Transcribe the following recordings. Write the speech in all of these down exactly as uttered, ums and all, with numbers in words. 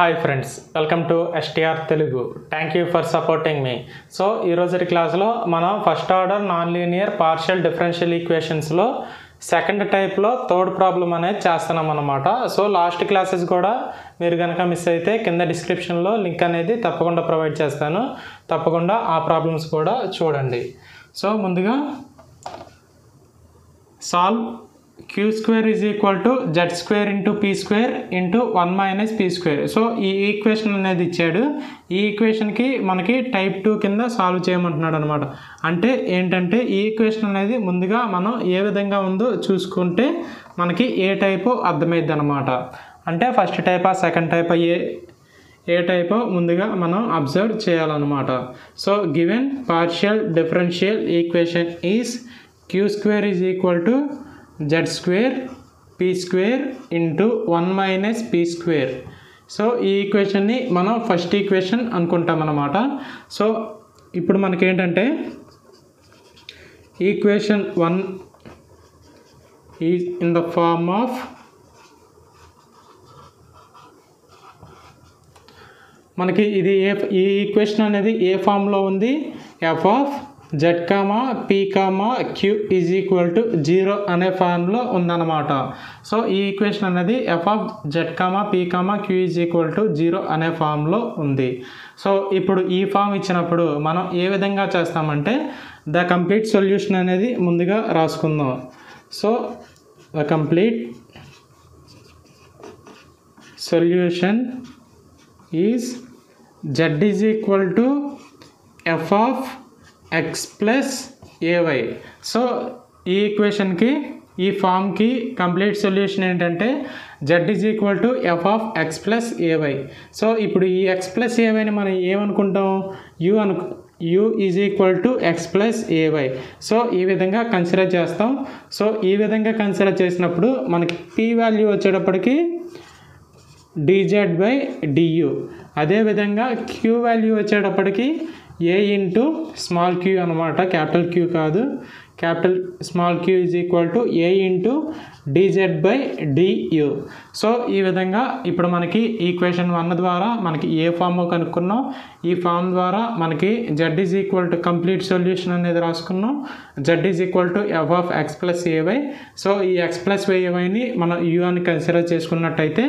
Hi friends, welcome to S T R Telugu. Thank you for supporting me. So ఈరోజు class లో మనం first order non linear partial differential equations లో second type లో third problem అనేది చేస్తున్నాం అన్నమాట. So last classes కూడా మీరు గనక మిస్ అయితే కింద డిస్క్రిప్షన్ లో లింక్ అనేది తప్పకుండా ప్రొవైడ్ చేస్తాను. తప్పకుండా ఆ ప్రాబ్లమ్స్ కూడా చూడండి. సో ముందుగా solve q square is equal to z square into p square into one minus p square. So ee equation anedi ichadu. ee equation ki manaki type two kinda solve cheyamantunnadu anamata. Ante entante ee equation anedi munduga manam ee vidhanga undo chusukunte manaki ee type ardhamaydhi anamata. Ante first type a second type a A type ముందుగా మనం observe చేయాలన్నమాట. So given partial differential equation is q square is equal to z square p square into one minus p square. So ee equation ni mana first equation anukuntam anamata. So ippudu manaki entante equation one is in the form of manaki idi ee equation anedi a form lo undi f of z comma p comma q is equal to zero అనే formula ఉందన్నమాట. So ఈ equation అనేది f of z comma p comma q is equal to zero అనే formula ఉంది. So ఇప్పుడు ఈ form ఇచ్చినప్పుడు మనం ఏ విధంగా చేస్తామంటే ద కంప్లీట్ సొల్యూషన్ అనేది ముందుగా రాసుకుందాం. So the complete solution is z is equal to f of x plus ay. So ఈ ఈక్వేషన్ కి ఈ ఫామ్ కి కంప్లీట్ సొల్యూషన్ ఏంటంటే z is equal to f of x plus ay. So ఇప్పుడు ఈ x plus ay ని మనం ఏమనుకుంటాం u అను u is equal to x plus ay. So ఈ విధంగా కన్సిడర్ చేస్తాం. సో ఈ విధంగా కన్సిడర్ చేసినప్పుడు మనకి p వాల్యూ వచ్చేటప్పటికి dz by du, అదేవిధంగా q వాల్యూ వచ్చేటప్పటికి a into small q అనమాట. క్యాపిటల్ q కాదు, capital small q is equal to a into dz by du. So ఈ విధంగా ఇప్పుడు మనకి ఈక్వేషన్ వన్ ద్వారా మనకి ఏ ఫామ్ కనుక్కున్నాం, ఈ ఫామ్ ద్వారా మనకి z is equal to complete solution అనేది రాసుకున్నాం, z is equal to f of x plus ay. So ఈ x ప్లస్ ayని మనం u అని కన్సిడర్ చేసుకున్నట్టయితే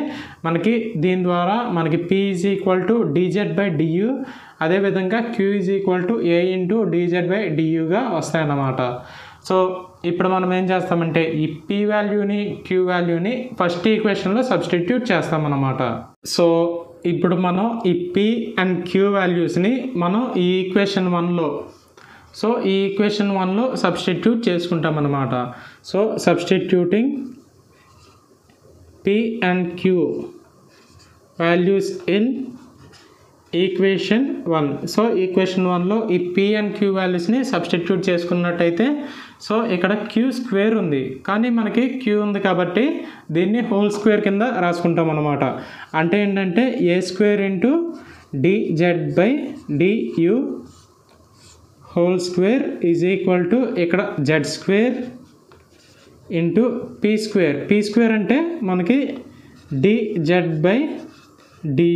మనకి దీని ద్వారా మనకి p is equal to dz by du, అదేవిధంగా q is equal to a into dz by duగా వస్తాయన్నమాట. సో ఇప్పుడు మనం ఏం చేస్తామంటే ఈ p వాల్యూని q వాల్యూని ఫస్ట్ ఈక్వేషన్లో సబ్స్టిట్యూట్ చేస్తామన్నమాట. సో ఇప్పుడు మనం ఈ p అండ్ q వాల్యూస్ని మనం ఈ ఈక్వేషన్ వన్లో సో ఈ ఈక్వేషన్ వన్లో సబ్స్టిట్యూట్ చేసుకుంటాం అన్నమాట. So substituting p and q values in equation one. So equation వన్లో ఈ p అండ్ q వాల్యూస్ని సబ్స్టిట్యూట్ చేసుకున్నట్టయితే సో ఇక్కడ q స్క్వేర్ ఉంది కానీ మనకి q ఉంది కాబట్టి దీన్ని హోల్ స్క్వేర్ కింద రాసుకుంటాం అన్నమాట. అంటే ఏంటంటే a square into dz by du whole square is equal to ఇక్కడ z square into p square. p square అంటే మనకి dz by du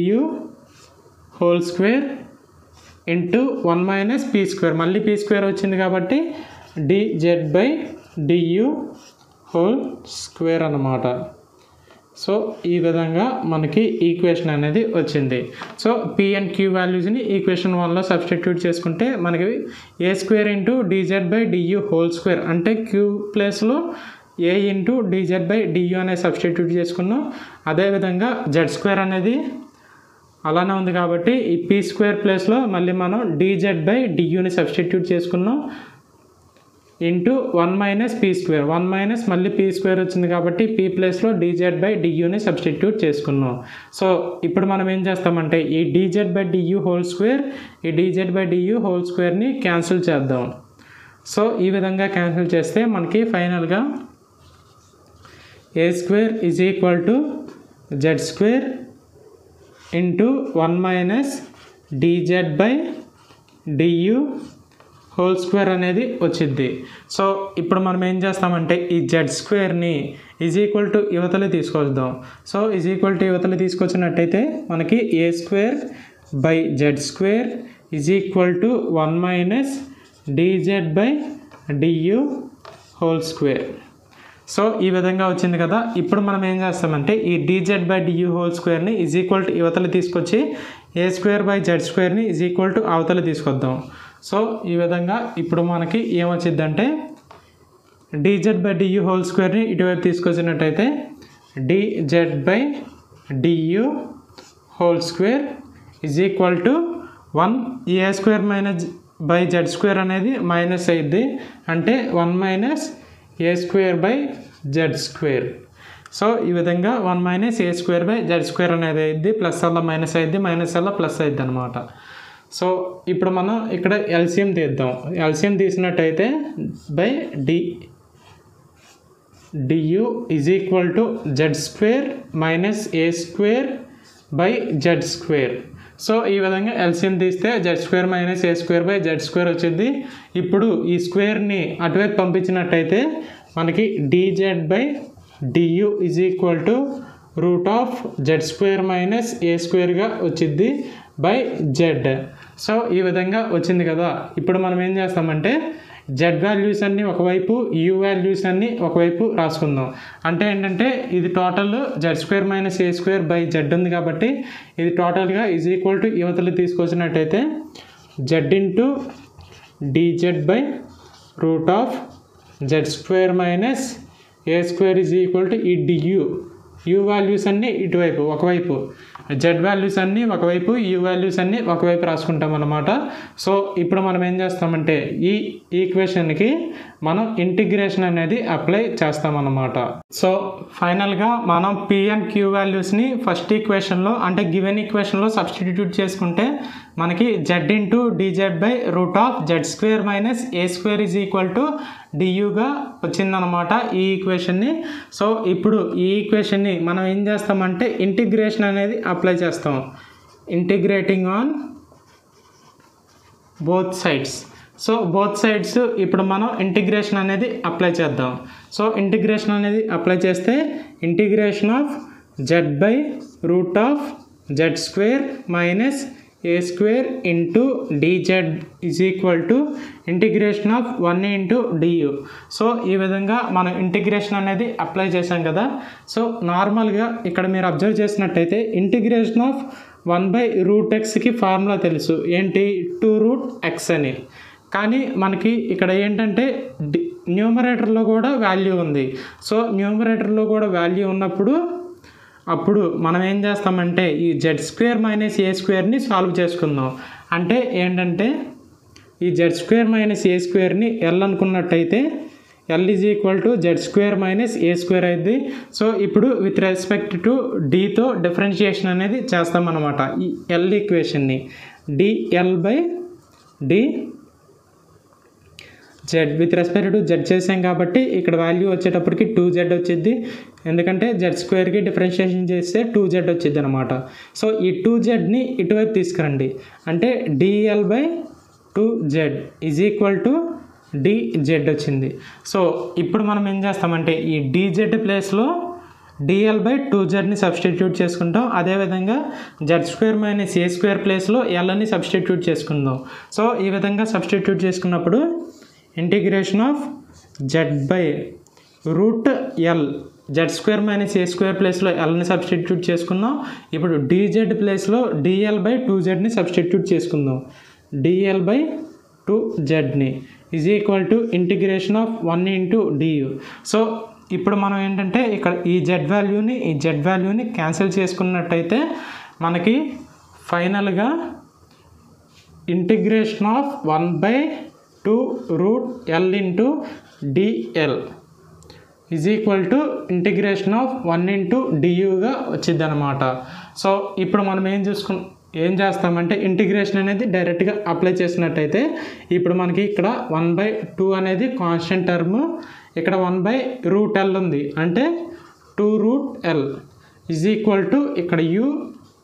whole square into one minus p square. మళ్ళీ p స్క్వేర్ వచ్చింది కాబట్టి dz by du whole square అన్నమాట. So ఈ విధంగా మనకి ఈక్వేషన్ అనేది వచ్చింది. సో p అండ్ q వాల్యూస్ని ఈక్వేషన్ వన్లో సబ్స్టిట్యూట్ చేసుకుంటే మనకి a square into dz by du whole square అంటే q ప్లేస్లో a into dz by du అనేది సబ్స్టిట్యూట్ చేసుకున్నాం. అదేవిధంగా z స్క్వేర్ అనేది అలానే ఉంది కాబట్టి ఈ p స్క్వేర్ ప్లేస్లో మళ్ళీ మనం dz బై duని సబ్స్టిట్యూట్ చేసుకున్నాం into one minus p square. One minus మళ్ళీ p స్క్వేర్ వచ్చింది కాబట్టి p ప్లేస్లో dz బై duని సబ్స్టిట్యూట్ చేసుకున్నాం. సో ఇప్పుడు మనం ఏం చేస్తామంటే ఈ dz by du whole square ఈ dz బై du హోల్ స్క్వేర్ని క్యాన్సిల్ చేద్దాం. సో ఈ విధంగా క్యాన్సిల్ చేస్తే మనకి ఫైనల్గా a square is equal to z square into one minus dz by du whole square అనేది వచ్చింది. సో ఇప్పుడు మనం ఏం చేస్తామంటే ఈ z square ని is equal to ఇవతలే తీసుకొద్దాం. సో is equal to ఇవతలే తీసుకొచ్చినట్టయితే మనకి a square by z square is equal to one minus dz by du whole square. So ఈ విధంగా వచ్చింది కదా. ఇప్పుడు మనం ఏం చేస్తామంటే ఈ dz by du whole square ని is equal to ఇవతలే తీసుకొచ్చి a square by z square ని is equal to అవతలే తీసుకొద్దాం. సో ఈ విధంగా ఇప్పుడు మనకి ఏమొచ్చిద్దంటే dz by du whole square ని ఇటువైపు తీసుకొచ్చినట్టయితే dz by du whole square is equal to one a square minus by z square అనేది మైనస్ అయ్యింది, అంటే one minus a square by z square. So ఈ విధంగా one minus a square by z square అనేది అయ్యింది, plus అలా minus అయ్యింది, minus అలా ప్లస్ అయ్యింది అనమాట. సో ఇప్పుడు మనం ఇక్కడ ఎల్సిఎం తీద్దాం. ఎల్సిఎం తీసినట్టయితే by d d u is equal to Z square minus A square by z square. So ఈ విధంగా ఎల్సిఎం తీస్తే z square minus A square by z square వచ్చింది. ఇప్పుడు ఈ స్క్వేర్ని అటువైపు పంపించినట్టయితే మనకి d z by d u is equal to root of z square minus a స్క్వేర్గా వచ్చింది బై జెడ్. సో ఈ విధంగా వచ్చింది కదా. ఇప్పుడు మనం ఏం చేస్తామంటే జెడ్ వాల్యూస్ అన్ని ఒకవైపు, యూ వాల్యూస్ అన్ని ఒకవైపు రాసుకుందాం. అంటే ఏంటంటే ఇది total z square minus A square by z ఉంది కాబట్టి ఇది టోటల్గా ఈజ్ ఈక్వల్ టు యువతలు తీసుకొచ్చినట్టయితే z into d z by root of z square minus A square is equal to ఈ డియూ యూ వాల్యూస్ అన్నీ ఇటువైపు ఒకవైపు, జెడ్ వాల్యూస్ అన్నీ ఒకవైపు, యూ వాల్యూస్ అన్నీ ఒకవైపు రాసుకుంటాం అన్నమాట. సో ఇప్పుడు మనం ఏం చేస్తామంటే ఈ ఈక్వేషన్కి మనం ఇంటిగ్రేషన్ అనేది అప్లై చేస్తామన్నమాట. సో ఫైనల్గా మనం పి అండ్ క్యూ వాల్యూస్ని ఫస్ట్ ఈక్వేషన్లో అంటే గివెన్ ఈక్వేషన్లో సబ్స్టిట్యూట్ చేసుకుంటే మనకి z into d z by root of z square minus A square is equal to డియూగా వచ్చిందనమాట ఈ ఈక్వేషన్ని. సో ఇప్పుడు ఈ ఈక్వేషన్ని మనం ఏం చేస్తామంటే ఇంటిగ్రేషన్ అనేది అప్లై చేస్తాం, integrating on both sides. So both sides ఇప్పుడు మనం ఇంటిగ్రేషన్ అనేది అప్లై చేద్దాం. సో ఇంటిగ్రేషన్ అనేది అప్లై చేస్తే integration of Z by root of z square minus a square into dz is equal to integration of one into du. So ఈ విధంగా మనం integration అనేది అప్లై చేసాం కదా. సో నార్మల్గా ఇక్కడ మీరు అబ్జర్వ్ చేసినట్టయితే integration of one by root ఎక్స్కి ఫార్ములా తెలుసు ఏంటి, టూ రూట్ ఎక్స్ అని. కానీ మనకి ఇక్కడ ఏంటంటే న్యూమరేటర్లో కూడా వాల్యూ ఉంది. సో న్యూమరేటర్లో కూడా వాల్యూ ఉన్నప్పుడు అప్పుడు మనం ఏం చేస్తామంటే ఈ జెడ్ స్క్వేర్ మైనస్ ఏ స్క్వేర్ని సాల్వ్ చేసుకుందాం. అంటే ఏంటంటే ఈ జెడ్ స్క్వేర్ మైనస్ ఏ స్క్వేర్ని ఎల్ అనుకున్నట్టయితే L is equal to Z square minus A square అయింది. సో ఇప్పుడు విత్ రెస్పెక్ట్ టు డితో డిఫరెన్షియేషన్ అనేది చేస్తామన్నమాట ఈ ఎల్ ఈక్వేషన్ని. DL by D Z with respect to Z చేసాం కాబట్టి ఇక్కడ వాల్యూ వచ్చేటప్పటికి టూ జెడ్ వచ్చింది, ఎందుకంటే జెడ్ స్క్వేర్కి డిఫరెన్షియేషన్ చేస్తే టూ జెడ్ వచ్చింది అనమాట. సో ఈ టూ జెడ్ని ఇటువైపు తీసుకురండి, అంటే DL by two Z is equal to dz వచ్చింది. సో ఇప్పుడు మనం ఏం చేస్తామంటే ఈ డిజెడ్ ప్లేస్లో డిఎల్ బై టూ జెడ్ని సబ్స్టిట్యూట్ చేసుకుంటాం, అదేవిధంగా జెడ్ స్క్వేర్ మైనస్ ఏ స్క్వేర్ ప్లేస్లో ఎల్ని సబ్స్టిట్యూట్ చేసుకుందాం. సో ఈ విధంగా సబ్స్టిట్యూట్ చేసుకున్నప్పుడు integration of Z by root L Z square minus A square ప్లేస్లో ఎల్ని సబ్స్టిట్యూట్ చేసుకుందాం. ఇప్పుడు డిజెడ్ ప్లేస్లో డిఎల్ బై టూ జెడ్ని సబ్స్టిట్యూట్ చేసుకుందాం. DL by two జెడ్ని is equal to integration of one into DU. So ఇప్పుడు మనం ఏంటంటే ఇక్కడ ఈ జెడ్ వాల్యూని ఈ జెడ్ వాల్యూని క్యాన్సిల్ చేసుకున్నట్టయితే మనకి ఫైనల్గా integration of one by two root l into d l is equal to integration of one into డియుగా వచ్చిందనమాట. సో ఇప్పుడు మనం ఏం చూసుకుం ఏం చేస్తామంటే ఇంటిగ్రేషన్ అనేది డైరెక్ట్గా అప్లై చేసినట్టయితే ఇప్పుడు మనకి ఇక్కడ వన్ బై టూ అనేది కాన్స్టెంట్ టర్మ్, ఇక్కడ వన్ బై రూట్ ఎల్ ఉంది, అంటే two root L is equal to ఇక్కడ u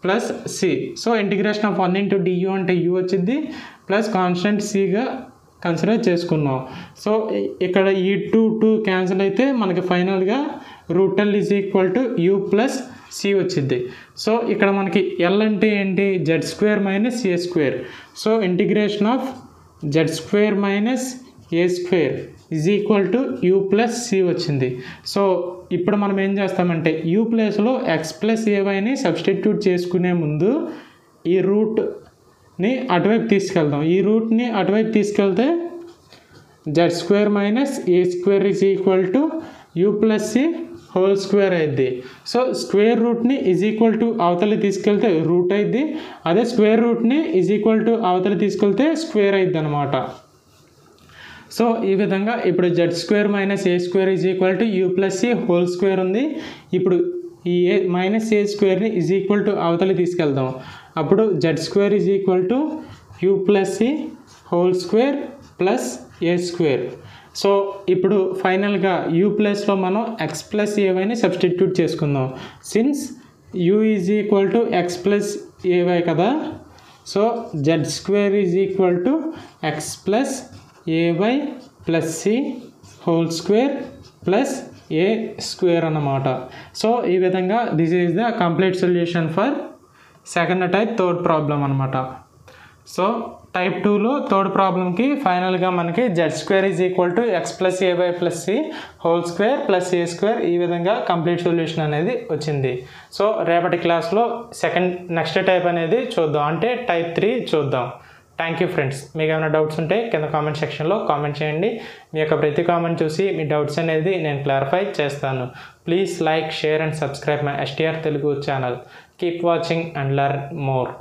plus c. So integration of one into Diu అంటే యూ వచ్చింది, ప్లస్ కాన్స్టెంట్ సిగా consider cheskunna. So ikkada e two two cancel aithe manaki final ga root L is equal to u plus c vachindi. So ikkada manaki L ante enti z square minus a square. So integration of z square minus a square is equal to u plus c vachindi. So ఇప్పుడు మనం ఏం చేస్తామంటే u place లో x plus ay ని substitute చేసుకునే ముందు ఈ route ని అటువైపు తీసుకెళ్దాం. ఈ రూట్ ని అటువైపు తీసుకెళ్తే z squared minus a squared is equal to u plus c whole square అయ్యింది. సో స్క్వేర్ రూట్ ని is equal to అవతలి తీసుకెళ్తే రూట్ అయ్యింది. అదే స్క్వేర్ రూట్ ని is equal to అవతలి తీసుకెళ్తే స్క్వేర్ అయ్యింది అన్నమాట. సో ఈ విధంగా ఇప్పుడు z square minus a square is equal to u plus c whole square ఉంది. ఇప్పుడు ఈ a minus a square ని is equal to అవతలి తీసుకెళ్దాం. అప్పుడు z square is equal to u plus c whole square plus a square. So ఇప్పుడు ఫైనల్గా u plus లో మనం x plus ay ని సబ్స్టిట్యూట్ చేసుకుందాం. Since u is equal to x plus ay కదా, so z square is equal to x plus ay plus c whole square plus a square anamata. So ee vidhanga this is the complete solution for second type third problem anamata. So type two lo third problem ki final ga manaki z square is equal to x plus ay plus c whole square plus a square ee vidhanga complete solution anedi vachindi. So repati class lo second next type anedi chuddam ante type three chuddam. Thank you friends. మీకు ఏమైనా doubts ఉంటే కింద comment సెక్షన్లో comment చేయండి. మీ యొక్క ప్రతి comment చూసి మీ doubts అనేది నేను క్లారిఫై చేస్తాను. Please like, share and subscribe my STR Telugu channel. Keep watching and learn more.